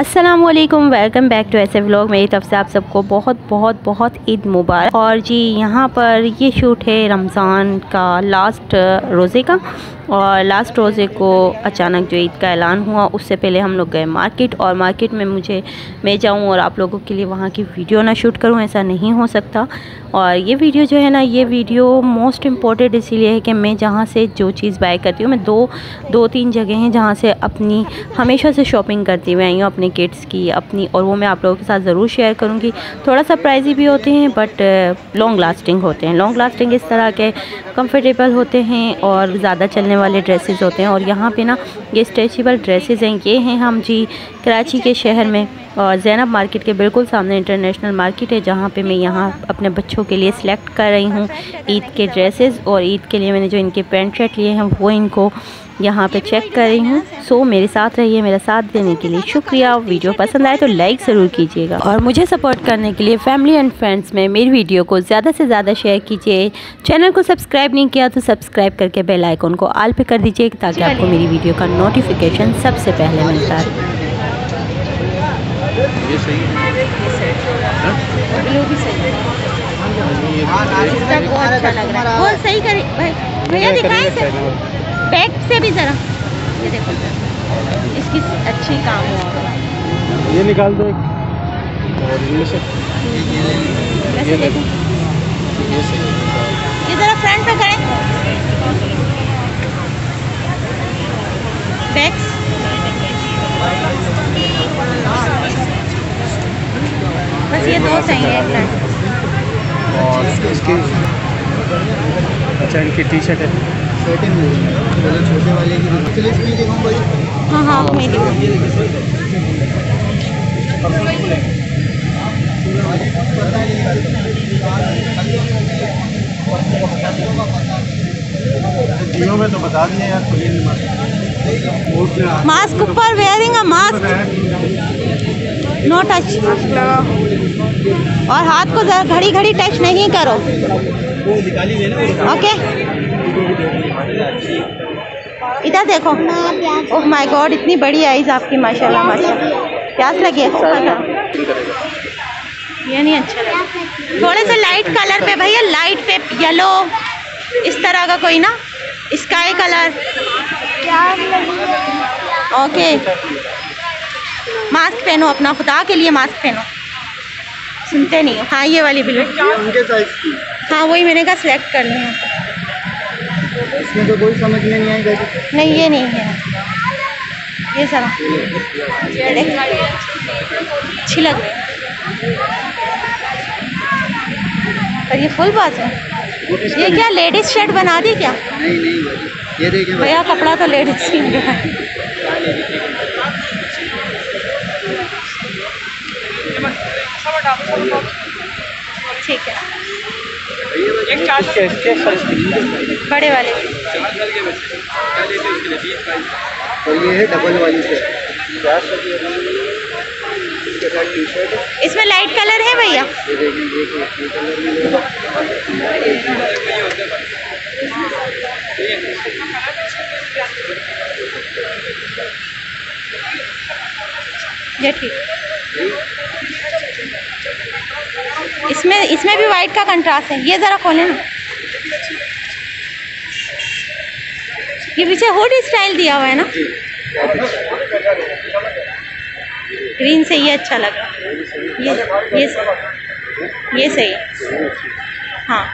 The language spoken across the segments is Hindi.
अस्सलामुअलैकुम, वेलकम बैक टू ऐसे व्लॉग। मेरी तरफ से आप सबको बहुत बहुत बहुत ईद मुबारक। और जी यहाँ पर ये शूट है रमज़ान का लास्ट रोज़े का, और लास्ट रोज़े को अचानक जो ईद का ऐलान हुआ उससे पहले हम लोग गए मार्केट। और मार्केट में मैं जाऊँ और आप लोगों के लिए वहाँ की वीडियो ना शूट करूँ, ऐसा नहीं हो सकता। और ये वीडियो जो है ना, ये वीडियो मोस्ट इम्पॉर्टेंट इसीलिए है कि मैं जहाँ से जो चीज़ बाय करती हूँ, मैं दो तीन जगह हैं जहाँ से अपनी हमेशा से शॉपिंग करती हुई आई हूँ, अपने किड्स की अपनी, और वो मैं आप लोगों के साथ ज़रूर शेयर करूँगी। थोड़ा सा प्राइजी भी होते हैं बट लॉन्ग लास्टिंग होते हैं। लॉन्ग लास्टिंग इस तरह के कंफर्टेबल होते हैं और ज़्यादा चलने वाले ड्रेसेस होते हैं। और यहाँ पे ना ये स्ट्रेचेबल ड्रेसेस हैं। ये हैं हम जी कराची के शहर में, और ज़ैनब मार्केट के बिल्कुल सामने इंटरनेशनल मार्केट है, जहाँ पे मैं यहाँ अपने बच्चों के लिए सिलेक्ट कर रही हूँ ईद के ड्रेसेस। और ईद के लिए मैंने जो इनके पैंट शर्ट लिए हैं वो इनको यहाँ पे चेक कर रही हूँ। सो मेरे साथ रहिए, मेरा साथ देने के लिए शुक्रिया। वीडियो पसंद आए तो लाइक ज़रूर कीजिएगा, और मुझे सपोर्ट करने के लिए फैमिली एंड फ्रेंड्स में मेरी वीडियो को ज़्यादा से ज़्यादा शेयर कीजिए। चैनल को सब्सक्राइब नहीं किया तो सब्सक्राइब करके बेल आइकन को ऑल पे कर दीजिए ताकि आपको मेरी वीडियो का नोटिफिकेशन सबसे पहले मिलता है। बैक से भी जरा ये देखो, इसकी अच्छी काम हुआ। ये निकाल दो एक, और ये से ये जरा फ्रंट पे करें, बैक बस ये दो सही है। और इसकी अच्छा, इनकी टी शर्ट है छोटे वाले की। हाँ, जियो में तो बता दिया यार, मास्क ऊपर, wearing a mask, no touch, और हाथ को घड़ी घड़ी टच नहीं करो, ओके। इधर देखो, ओह माय गॉड, इतनी बड़ी आईज आपकी, माशाल्लाह माशाल्लाह। प्यास लगी है? ये नहीं अच्छा लगा। थोड़े से लाइट कलर पे भैया, लाइट पे येलो इस तरह का कोई ना, स्काई कलर, ओके। मास्क पहनो अपना, खुदा के लिए मास्क पहनो, सुनते नहीं हो। हाँ ये वाली बिल्कुल, हाँ वही मैंने कहा सिलेक्ट कर ली है। इसमें तो कोई समझ में नहीं आएगा। नहीं ये नहीं है, ये सारा अच्छी लग रही है। पर ये फुल बात है, ये क्या लेडीज शर्ट बना दी क्या? नहीं नहीं, ये देखिए भैया कपड़ा तो लेडीज ही है। ठीक है, बड़े वाले और ये है डबल वाली से। इसमें लाइट कलर है भैया, ये ठीक। इसमें भी वाइट का कंट्रास्ट है। ये ज़रा खोलें ना, ये पीछे हुड स्टाइल दिया हुआ है ना, ग्रीन से ये अच्छा लग रहा है। ये सही है। हाँ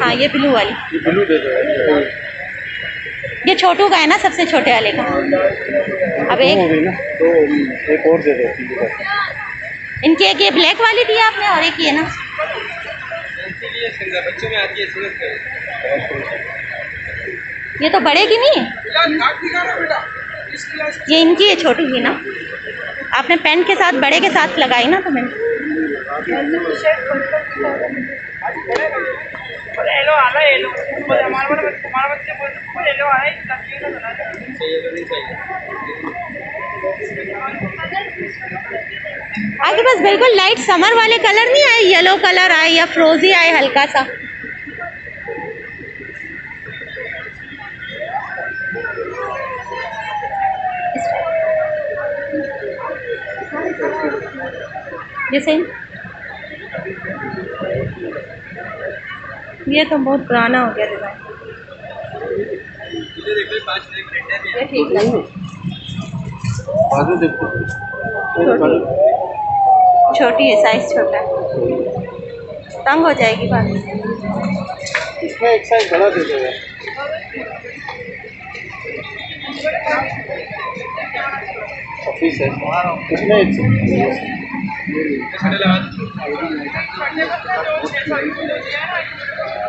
हाँ, ये ब्लू वाली, ये छोटू का है ना, सबसे छोटे वाले का। अब एक और दे दो इनके, एक ये ब्लैक वाली दी आपने और एक ये ना, बच्चों में आती है। ये तो बड़े की नहीं है, ये इनकी है छोटी की ना, आपने पेंट के साथ बड़े के साथ लगाई ना। तो मैंने आगे बस बिल्कुल लाइट समर वाले कलर नहीं आए, येलो कलर आए या फ्रोजी आए हल्का सा। जैसे ये तो बहुत पुराना हो गया दुकान। ये ठीक नहीं है, छोटी है, साइज छोटा है, तंग हो जाएगी बाद में। इसमें एक साइज बड़ा दे देगा। इसमें एक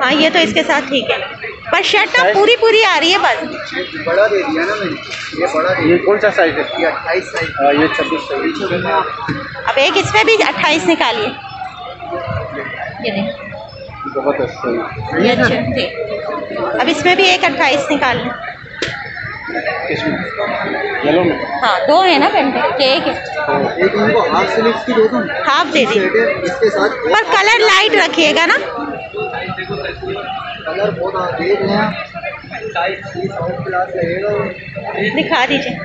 हाँ ये तो इसके साथ ठीक है, पर शर्ट ना पूरी पूरी आ रही है। बस बड़ा दे दिया ना मैंने, ये बड़ा। ये कौन सा साइज है? ये 28 साइज। ये 26। अब एक इसमें भी 28 निकालिए। ये नहीं बहुत अच्छा, ये अच्छा ठीक। अब इसमें भी एक 28 निकाल लें। येलो में हाँ दो है ना पेंट के, एक है। एक उनको हाफ स्लीव्स की दो दो, हाफ दे दी इसके साथ। पर कलर लाइट रखिएगा ना, कलर बहुत आ देख नया साइज 30 और प्लस लगेगा। दिखा दीजिए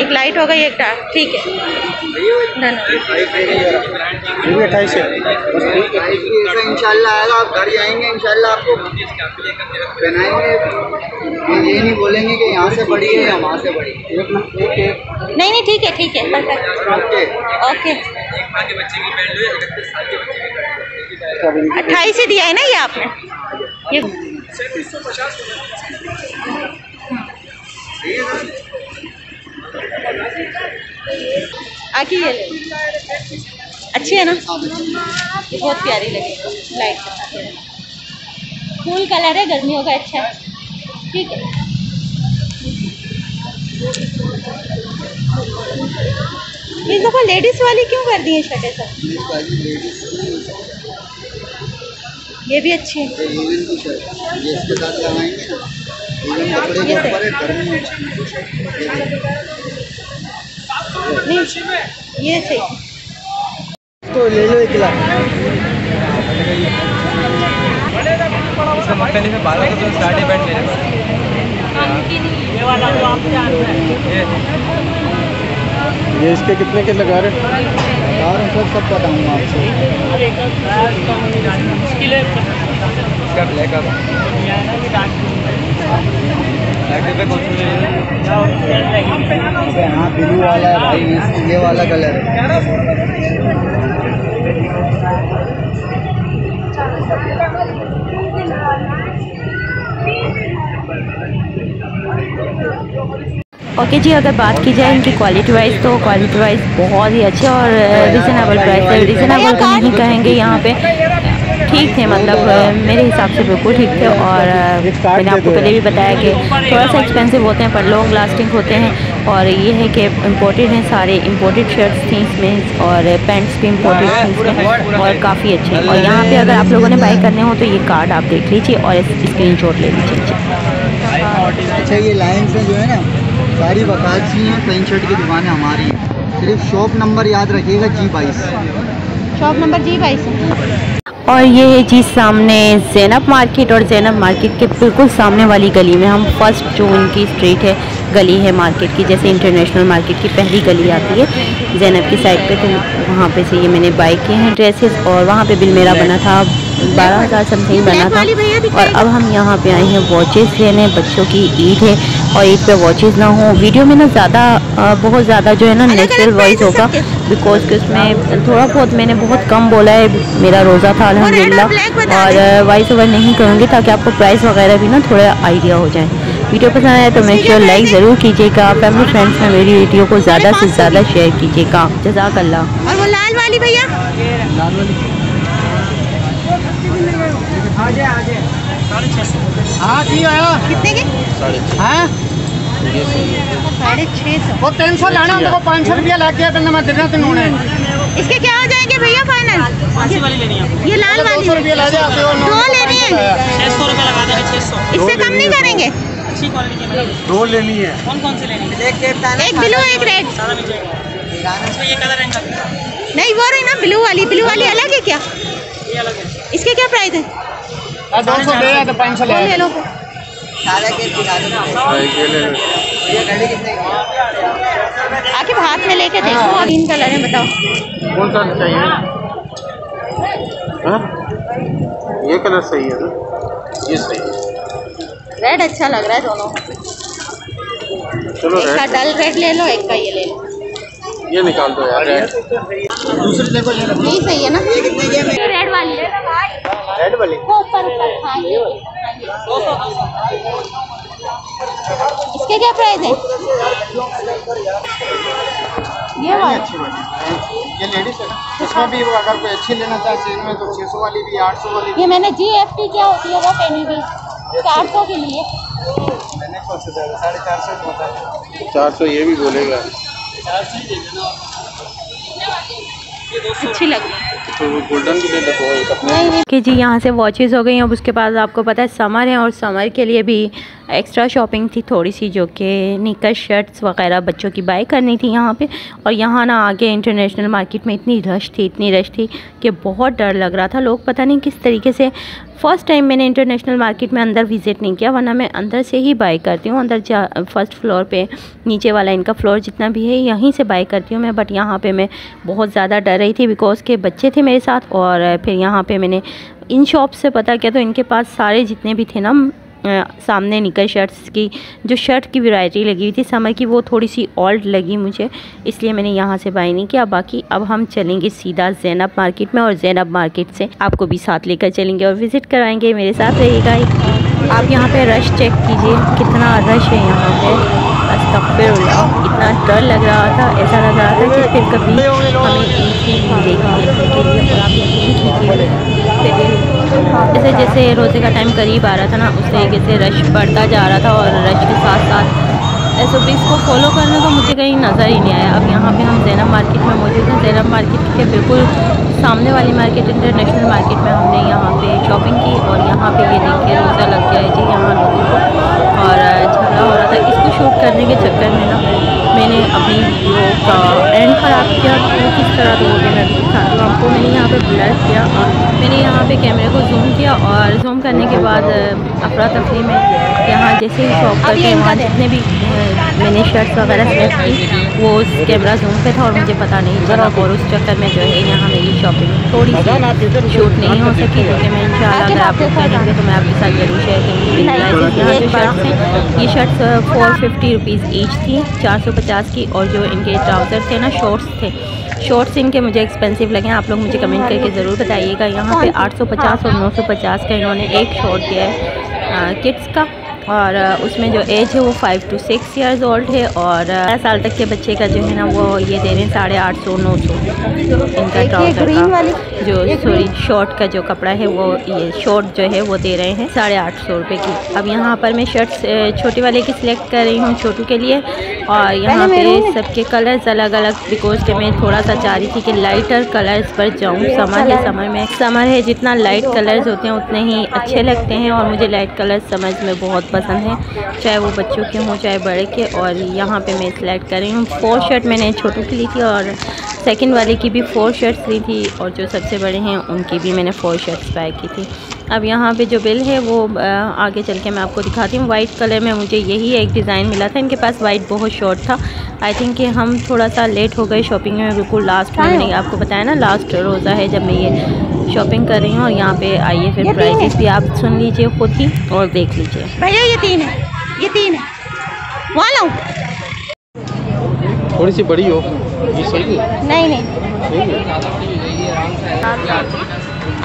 एक लाइट हो गई एक डार्क, ठीक है डन। ये 28 है इंशाल्लाह आएगा। आप घर आएंगे इंशाल्लाह आपको पहनाएंगे, ये नहीं बोलेंगे कि यहाँ से बड़ी है या वहाँ से बड़ी। नहीं नहीं ठीक है ठीक है परफेक्ट ओके। 28 ही दिया है ना ये आपने, ये आखिर ये अच्छी है ना, ये बहुत प्यारी लगी लाइट के साथ। कूल कलर है, गर्मी होगा अच्छा है ठीक है। इस दफ़ा लेडीज़ वाली क्यों कर दी है शर्टें सब? ये भी अच्छी है, ये इसके साथ लगाएंगे। ये सही तो ले लो। एक पहले से 12 का स्टार्ट इवेंट ले। ये इसके कितने के लगा रहे यार? सब सब बताऊँगा आपसे। इसका ब्लैक आप हाँ ब्लू वाला है भाई, ये वाला कलर है। ओके जी, अगर बात की जाए इनकी क्वालिटी वाइज तो क्वालिटी वाइज बहुत ही अच्छे और रिजनेबल प्राइस है। रिजनेबल तो नहीं कहेंगे यहाँ पे, ठीक थे मतलब मेरे हिसाब से बिल्कुल ठीक थे। और मैंने आपको पहले भी बताया कि थोड़ा सा एक्सपेंसिव होते हैं पर लॉन्ग लास्टिंग होते हैं। और ये है कि इम्पोर्टेड हैं, सारे इम्पोर्टेड शर्ट्स थी इसमें और पैंट्स भी इम्पोर्टेड थी इसमें और काफ़ी अच्छे। और यहाँ पे अगर आप लोगों ने बाई करने हो तो ये कार्ड आप देख लीजिए और स्क्रीनशॉट ले लीजिए। अच्छा ये लाइन से जो है ना सारी वकाची हैं, पेंट शर्ट की दुकान है हमारी। सिर्फ शॉप नंबर याद रखिएगा G22, शॉप नंबर G22। और ये है जी सामने ज़ैनब मार्केट, और ज़ैनब मार्केट के बिल्कुल सामने वाली गली में हम फर्स्ट जो उनकी स्ट्रीट है गली है मार्केट की, जैसे इंटरनेशनल मार्केट की पहली गली आती है ज़ैनब की साइड पे, तो वहाँ पे से ये मैंने बाई किए हैं ड्रेसेस। और वहाँ पे बिल मेरा बना था 12,000 समथिंग बना था। और अब हम यहाँ पे आए हैं वॉचेस लेने, बच्चों की ईद है और ईद पे वॉचेस ना हो। वीडियो में ना बहुत ज़्यादा जो है ना नेचुरल वॉइस होगा, बिकॉज कि उसमें थोड़ा बहुत मैंने बहुत कम बोला है, मेरा रोज़ा था अल्हम्दुलिल्लाह, और वॉइस ओवर नहीं करूँगी ताकि आपको प्राइस वगैरह भी ना थोड़ा आइडिया हो जाए। वीडियो पसंद आया तो मेक श्योर लाइक ज़रूर कीजिएगा, फैमिली फ्रेंड्स में मेरी वीडियो को ज़्यादा से ज़्यादा शेयर कीजिएगा। जज़ाकल्लाह। और वो लाल वाली भैया आगे आगे 650 हाँ ठीक आया कितने के 650 वो 300 लाना उनको 500 रुपया ला के देना, मैं देना तुम उन्हें। इसके क्या हो जाएंगे भैया फाइनल? वाली लेनी है ये लाल वाली, 200 रुपया ला दो लेनी है 600 रुपया लगा देंगे 600, इससे कम नहीं करेंगे। अच्छी क्वालिटी की दो लेनी है। कौन कौन सी लेनी है? एक ब्लू एक रेड। सारा मिल जाएगा। इसमें ये कलर नहीं, वो रही ना ब्लू वाली, ब्लू वाली अलग है क्या? ये अलग है। इसके क्या प्राइस है? 200 ले या 500 ले लो। सारा के दिखा दो। ये ले लो। ये गाड़ी कितने की? आके हाथ में लेके देखो। तीन कलर है, बताओ कौन सा चाहिए? ये कलर सही है ना? ये सही है। रेड अच्छा लग रहा है दोनों। चलो एक का डल रेड ले लो, एक का ये ले लो। ये निकाल दो यार, दूसरे देखो। ये सही है ना? ये कितने की है? रेड वाली है। रेड वाली वो ऊपर ऊपर। हां ये 200। इसके क्या प्राइस है? ये वाली अच्छी वाली, ये लेडीज है। इसमें भी अगर कोई अच्छी लेना चाहे इनमें तो 600 वाली भी 800 वाली। ये मैंने GFT क्या होती है वो पहनी हुई 400 के लिए। 400 ये भी बोलेगा। अच्छी लग रही कि जी यहाँ से वॉचेस हो गई हैं। अब उसके बाद आपको पता है समर है और समर के लिए भी एक्स्ट्रा शॉपिंग थी थोड़ी सी, जो कि निकस शर्ट्स वगैरह बच्चों की बाय करनी थी यहाँ पे। और यहाँ ना आगे इंटरनेशनल मार्केट में इतनी रश थी कि बहुत डर लग रहा था। लोग पता नहीं किस तरीके से, फ़र्स्ट टाइम मैंने इंटरनेशनल मार्केट में अंदर विज़िट नहीं किया, वरना मैं अंदर से ही बाय करती हूँ। अंदर जा फर्स्ट फ्लोर पे नीचे वाला इनका फ्लोर जितना भी है यहीं से बाय करती हूँ मैं। बट यहाँ पे मैं बहुत ज़्यादा डर रही थी बिकॉज़ के बच्चे थे मेरे साथ। और फिर यहाँ पे मैंने इन शॉप से पता किया तो इनके पास सारे जितने भी थे ना सामने निकल शर्ट्स की जो शर्ट की वैरायटी लगी हुई थी समर की, वो थोड़ी सी ऑल्ड लगी मुझे, इसलिए मैंने यहाँ से बाय नहीं किया। बाकी अब हम चलेंगे सीधा ज़ैनब मार्केट में और ज़ैनब मार्केट से आपको भी साथ लेकर चलेंगे और विज़िट कराएंगे। मेरे साथ रहिएगा। आप यहाँ पे रश चेक कीजिए, कितना रश है यहाँ पे। अस्तग़फ़िरुल्लाह, इतना डर लग रहा था, ऐसा लग रहा था कि फिर कभी हमें ईद ही मिलेगी। जैसे जैसे रोज़े का टाइम करीब आ रहा था ना, उस तरीके से रश बढ़ता जा रहा था। और रश के साथ साथ SOPs को फॉलो करने को मुझे कहीं नज़र ही नहीं आया। अब यहाँ पे हम ज़ैनब मार्केट में मौजूद हैं। ज़ैनब मार्केट के बिल्कुल सामने वाली मार्केट इंटरनेशनल मार्केट में हमने यहाँ पे शॉपिंग की। और यहाँ पे ये देखिए रोज़ा लग गया है जी यहाँ लोगों को, और झगड़ा हो रहा था। इसको शूट करने के चक्कर में ना मैंने अपनी वीडियो का एंड ख़राब किया। वो किस तरह रोड में था तो आपको मैंने यहाँ पे ब्लर किया और मैंने यहाँ पे कैमरे को जूम किया। और जूम करने के बाद अफरा तफरी में यहाँ जैसे ही शॉप करके यहाँ जितने भी मैंने शर्ट्स वगैरह सेलेक्ट की वो उस कैमरा जूम पे था और मुझे पता नहीं चला। और उस चक्कर में जो है यहाँ मेरी शॉपिंग थोड़ी सी शूट नहीं हो सकी, क्योंकि मैं इंशाल्लाह अगर आप लोग करेंगे तो मैं आपके साथ ज़रूर शेयर करूँगी। ये शर्ट्स 450 रुपीज़ ईच थी, 450 की। और जो इनके ट्राउज़र थे ना, शॉर्ट्स थे, शॉर्ट्स इनके मुझे एक्सपेंसिव लगे। आप लोग मुझे कमेंट करके ज़रूर बताइएगा। यहाँ पे 850 और 950 का इन्होंने एक शॉर्ट दिया है किड्स का, और उसमें जो एज है वो 5 to 6 ईयर्स ओल्ड है। और 12 साल तक के बच्चे का जो है ना वो ये दे रहे हैं 850, 900 इनका ट्राउज़र का जो सॉरी शॉर्ट का जो कपड़ा है वो, ये शॉर्ट जो है वो दे रहे हैं 850 रुपये की। अब यहाँ पर मैं शर्ट्स छोटे वाले की सिलेक्ट कर रही हूँ छोटू के लिए। और यहाँ पे सबके कलर्स अलग अलग, बिकॉज के मैं थोड़ा सा चाह रही थी कि लाइटर कलर्स पर जाऊँ। समर है जितना लाइट कलर्स होते हैं उतने ही अच्छे लगते हैं, और मुझे लाइट कलर्स समझ में बहुत पसंद है, चाहे वो बच्चों के हों चाहे बड़े के। और यहाँ पे मैं सिलेक्ट कर रही हूँ। 4 शर्ट मैंने छोटू की ली थी और सेकंड वाले की भी 4 शर्ट्स ली थी, और जो सबसे बड़े हैं उनकी भी मैंने 4 शर्ट्स बाय की थी। अब यहाँ पे जो बिल है वो आगे चल के मैं आपको दिखाती हूँ। वाइट कलर में मुझे यही एक डिज़ाइन मिला था, इनके पास वाइट बहुत शॉर्ट था। आई थिंक कि हम थोड़ा सा लेट हो गए शॉपिंग में, बिल्कुल लास्ट में। मैंने आपको बताया ना लास्ट रोज़ा है जब मैं ये शॉपिंग कर रही हूँ। और यहाँ पे आइए फिर प्राइसेस भी आप सुन लीजिए खुद ही और देख लीजिए। भैया ये तीन है वहाँ लाऊं, थोड़ी सी बड़ी हो। ये सही है? नहीं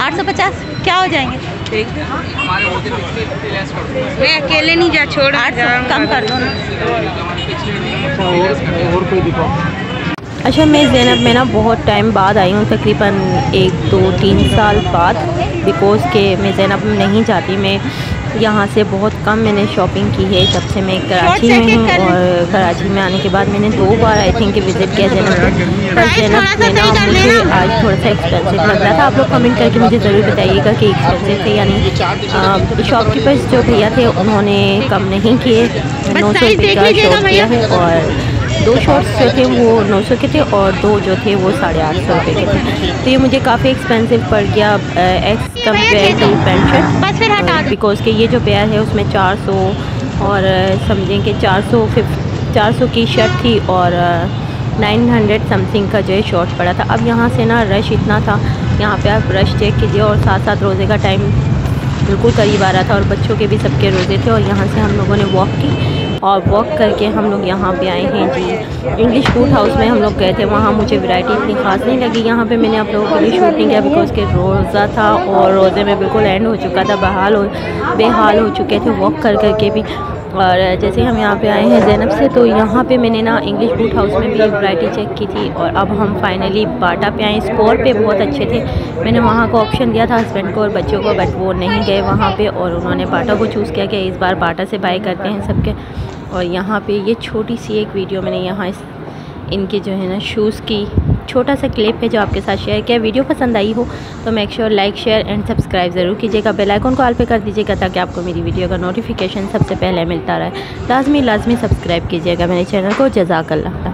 850 क्या हो जाएंगे? मैं अकेले नहीं जा, छोड़ 800 कम कर दो ना। और कोई दिखाओ। अच्छा, मैं ज़ैनब में ना बहुत टाइम बाद आई हूँ, तकरीबन 1, 2, 3 साल बाद, बिकॉज़ के मैं ज़ैनब नहीं जाती। मैं यहाँ से बहुत कम मैंने शॉपिंग की है जब से मैं कराची में हूँ। और कराची में आने के बाद मैंने 2 बार आई थिंक विज़िट किया ज़ैनब। पर ज़ैनब लेना मुझे आज थोड़ा सा एक्सपेंसिव लग रहा था। आप लोग कमेंट करके मुझे ज़रूर बताइएगा कि एक्सपेंसिव थे या नहीं। शॉपकीपर्स जो भैया थे उन्होंने कम नहीं किए, 900 रुपये का शॉप किया है। और 2 शॉर्ट्स जो थे वो 900 के थे और 2 जो थे वो 850 रुपये के थे। तो ये मुझे काफ़ी एक्सपेंसिव पड़ गया x compare to pant shirt, because के ये जो पेयर है उसमें 400 और समझें कि 400 की शर्ट थी और 900 समथिंग का जो है शॉर्ट पड़ा था। अब यहाँ से ना रश इतना था, यहाँ पे आप रश चेक कीजिए। और साथ रोज़े का टाइम बिल्कुल करीब आ रहा था और बच्चों के भी सबके रोज़े थे। और यहाँ से हम लोगों ने वॉक की और वॉक करके हम लोग यहाँ पे आए हैं जी। इंग्लिश फूड हाउस में हम लोग गए थे, वहाँ मुझे वैरायटी इतनी खास नहीं लगी। यहाँ पे मैंने आप लोगों को भी शूट नहीं किया बिकॉज के रोज़ा था और रोज़े में बिल्कुल एंड हो चुका था, बेहाल हो चुके थे वॉक कर करके भी। और जैसे हम यहाँ पे आए हैं ज़ैनब से, तो यहाँ पे मैंने ना इंग्लिश फूड हाउस में भी वैरायटी चेक की थी। और अब हम फाइनली बाटा पे आए। स्कोर पे बहुत अच्छे थे, मैंने वहाँ का ऑप्शन दिया था हस्बैंड को और बच्चों को, बट वो नहीं गए वहाँ पे और उन्होंने बाटा को चूज़ किया कि इस बार बाटा से बाय करते हैं सबके। और यहाँ पर ये छोटी सी एक वीडियो मैंने यहाँ इनके जो है ना शूज़ की छोटा सा क्लिप है जो आपके साथ शेयर किया। वीडियो पसंद आई हो तो make sure like share and subscribe ज़रूर कीजिएगा। बेल आइकन को ऑल पे कर दीजिएगा ताकि आपको मेरी वीडियो का नोटिफिकेशन सबसे पहले मिलता रहे। लाजमी सब्सक्राइब कीजिएगा मेरे चैनल को। जज़ाकल्लाह।